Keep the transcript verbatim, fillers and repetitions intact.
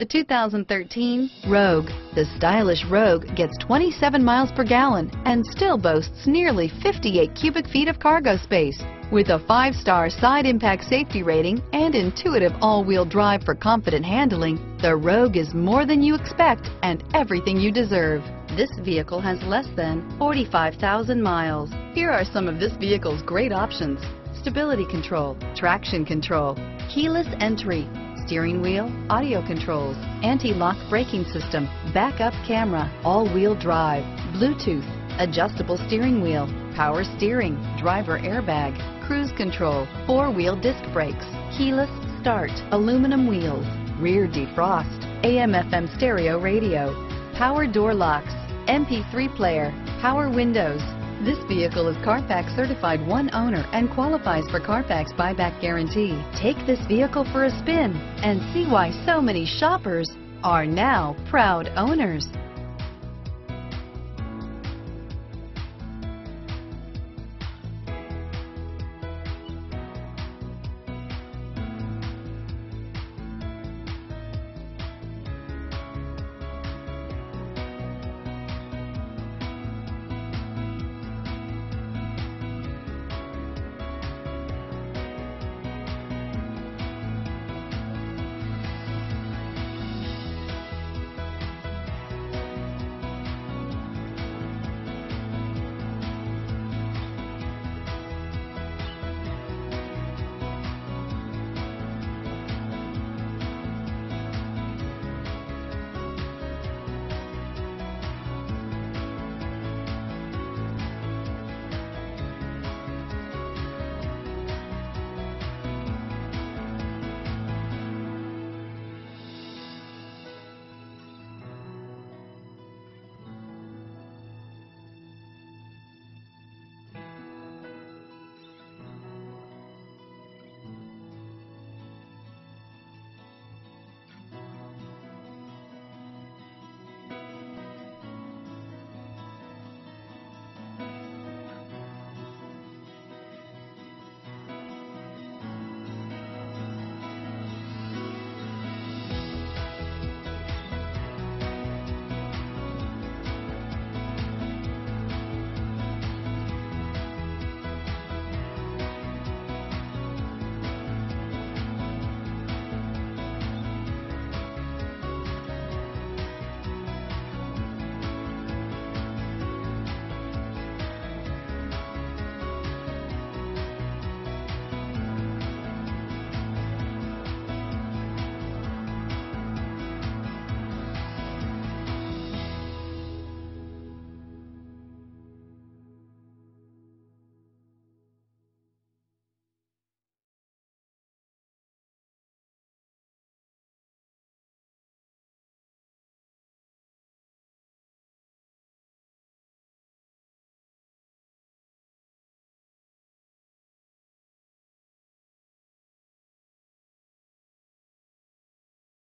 The two thousand thirteen Rogue. The stylish Rogue gets twenty-seven miles per gallon and still boasts nearly fifty-eight cubic feet of cargo space. With a five-star side impact safety rating and intuitive all-wheel drive for confident handling, the Rogue is more than you expect and everything you deserve. This vehicle has less than forty-five thousand miles. Here are some of this vehicle's great options: stability control, traction control, keyless entry, steering wheel audio controls, anti-lock braking system, backup camera, all-wheel drive, Bluetooth, adjustable steering wheel, power steering, driver airbag, cruise control, four-wheel disc brakes, keyless start, aluminum wheels, rear defrost, A M F M stereo radio, power door locks, M P three player, power windows. This vehicle is Carfax certified one owner and qualifies for Carfax buyback guarantee. Take this vehicle for a spin and see why so many shoppers are now proud owners.